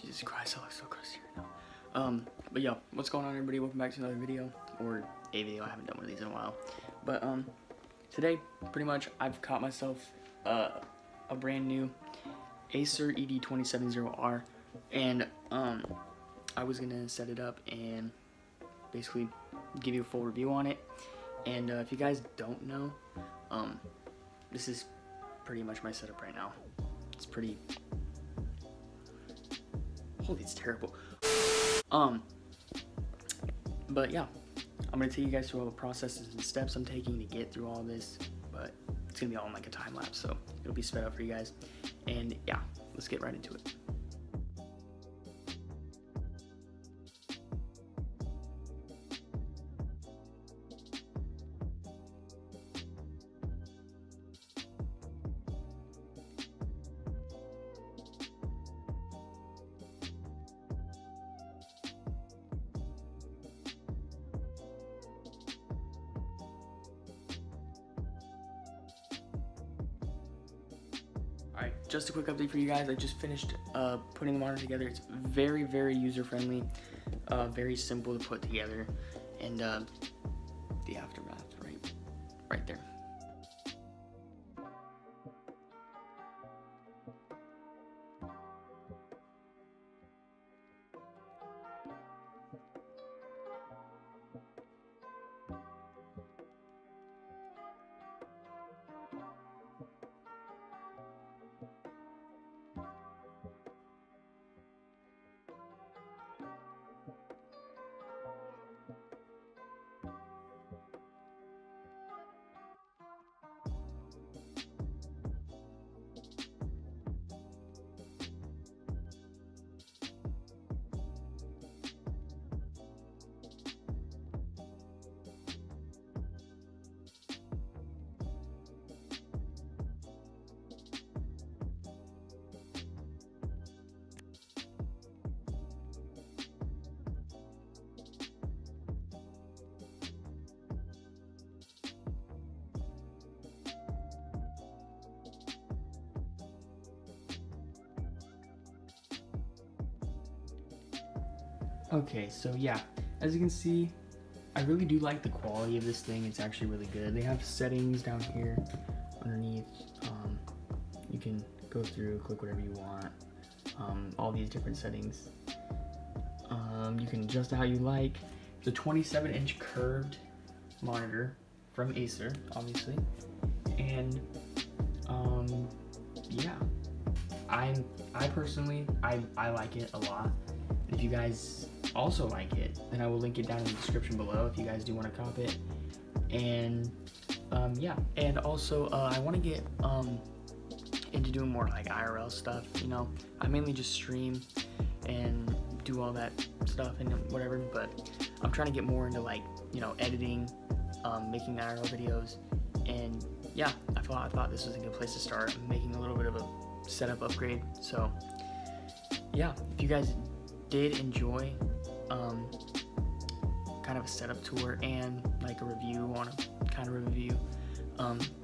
Jesus Christ, I look so crusty right now. But yeah, what's going on, everybody? Welcome back to another video, or a video. I haven't done one of these in a while. But today, pretty much, I've caught myself a brand new Acer ED270R, and I was gonna set it up and basically give you a full review on it. And if you guys don't know, this is pretty much my setup right now. It's pretty. Holy, it's terrible. But yeah, I'm gonna take you guys through all the processes and steps I'm taking to get through all this, but it's gonna be all in like a time lapse, so it'll be sped up for you guys. And yeah, let's get right into it. Alright, just a quick update for you guys. I just finished putting the monitor together. It's very, very user-friendly, very simple to put together, and the aftermath right there. Okay, so yeah, as you can see, I really do like the quality of this thing. It's actually really good. They have settings down here underneath. You can go through, click whatever you want, all these different settings. You can adjust it how you like. It's a 27-inch curved monitor from Acer, obviously. And yeah, I personally like it a lot. If you guys also like it, then I will link it down in the description below if you guys do want to cop it. And yeah, and also I want to get into doing more like IRL stuff, you know. I mainly just stream and do all that stuff and whatever, but I'm trying to get more into, like, you know, editing, making IRL videos. And yeah, I thought this was a good place to start. I'm making a little bit of a setup upgrade, so yeah, if you guys did enjoy kind of a setup tour and like a review on a kind of review,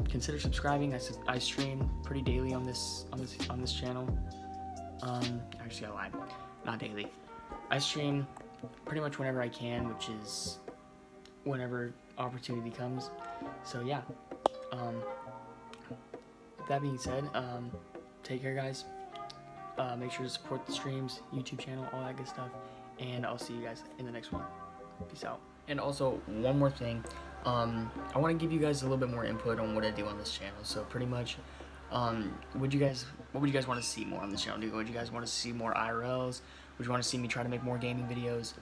consider subscribing. I stream pretty daily on this channel. I just gotta lie, not daily. I stream pretty much whenever I can, which is whenever opportunity comes. So yeah, that being said, take care, guys. Make sure to support the streams, YouTube channel, all that good stuff, and I'll see you guys in the next one. Peace out. And also, one more thing, I want to give you guys a little bit more input on what I do on this channel. So pretty much, what would you guys want to see more on this channel? Would you guys want to see more IRLs? Would you want to see me try to make more gaming videos?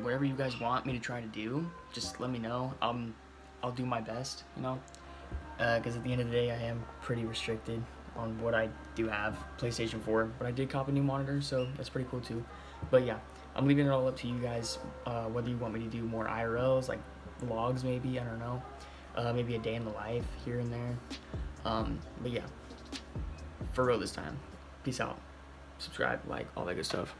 Whatever you guys want me to try to do, just let me know. I'll do my best, you know, because at the end of the day, I am pretty restricted on what I do have. PlayStation 4, but I did cop a new monitor, so that's pretty cool too. But yeah, I'm leaving it all up to you guys, whether you want me to do more IRLs, like vlogs maybe, I don't know, maybe a day in the life here and there. But yeah, for real this time, peace out, subscribe, like, all that good stuff.